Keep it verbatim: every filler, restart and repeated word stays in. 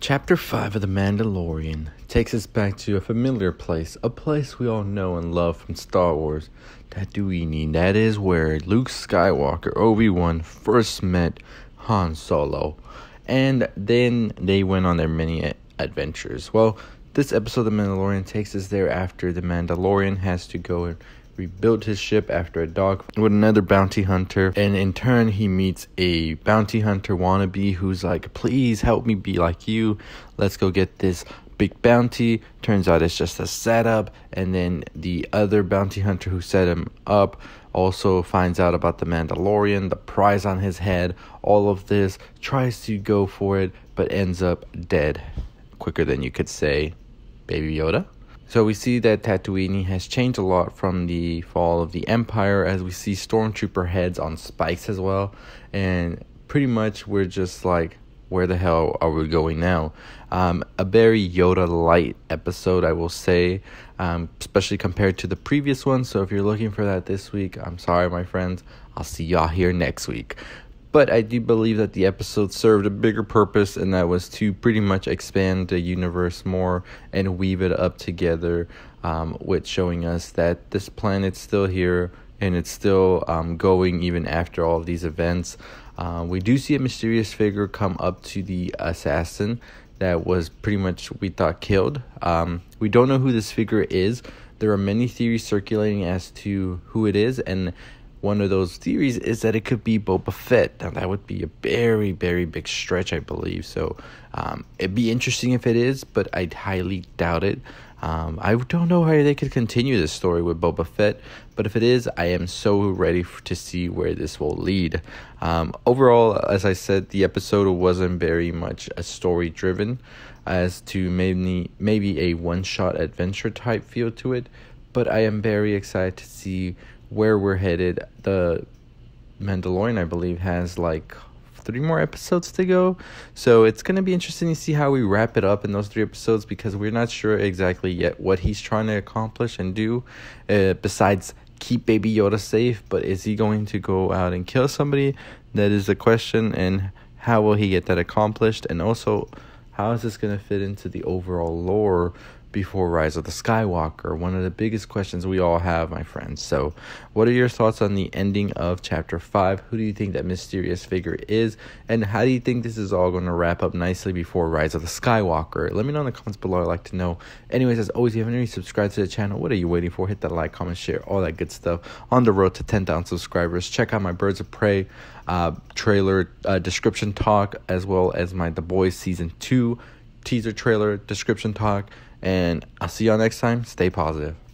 Chapter five of The Mandalorian takes us back to a familiar place, a place we all know and love from Star Wars, Tatooine. That is where Luke Skywalker, Obi-Wan, first met Han Solo, and then they went on their many adventures. Well, this episode of The Mandalorian takes us there after The Mandalorian has to go and rebuilt his ship after a dogfight with another bounty hunter, and in turn he meets a bounty hunter wannabe who's like, please help me be like you, let's go get this big bounty. Turns out it's just a setup, and then the other bounty hunter who set him up also finds out about the Mandalorian, the prize on his head, all of this, tries to go for it but ends up dead quicker than you could say Baby Yoda. So we see that Tatooine has changed a lot from the fall of the Empire, as we see stormtrooper heads on spikes as well. And pretty much we're just like, where the hell are we going now? Um, a very Yoda-light episode, I will say, um, especially compared to the previous one. So if you're looking for that this week, I'm sorry, my friends. I'll see y'all here next week. But I do believe that the episode served a bigger purpose, and that was to pretty much expand the universe more and weave it up together, um, with showing us that this planet's still here and it's still um, going even after all of these events. Uh, we do see a mysterious figure come up to the assassin that was pretty much, we thought, killed. Um, we don't know who this figure is. There are many theories circulating as to who it is, and one of those theories is that it could be Boba Fett. Now, that would be a very, very big stretch, I believe. So, um, it'd be interesting if it is, but I'd highly doubt it. Um, I don't know how they could continue this story with Boba Fett, but if it is, I am so ready f- to see where this will lead. Um, overall, as I said, the episode wasn't very much a story-driven, as to maybe, maybe a one-shot adventure type feel to it, but I am very excited to see where we're headed. The Mandalorian, I believe, has like three more episodes to go, so it's going to be interesting to see how we wrap it up in those three episodes, because we're not sure exactly yet what he's trying to accomplish and do, uh, besides keep Baby Yoda safe. But is he going to go out and kill somebody? That is the question, and how will he get that accomplished? And also, how is this going to fit into the overall lore before Rise of the Skywalker? One of the biggest questions we all have, my friends. So, what are your thoughts on the ending of Chapter five? Who do you think that mysterious figure is? And how do you think this is all going to wrap up nicely before Rise of the Skywalker? Let me know in the comments below. I'd like to know. Anyways, as always, if you haven't already subscribed to the channel, what are you waiting for? Hit that like, comment, share, all that good stuff. On the road to ten thousand subscribers. Check out my Birds of Prey uh, trailer uh, description talk, as well as my The Boys Season two teaser trailer description talk. And I'll see y'all next time. Stay positive.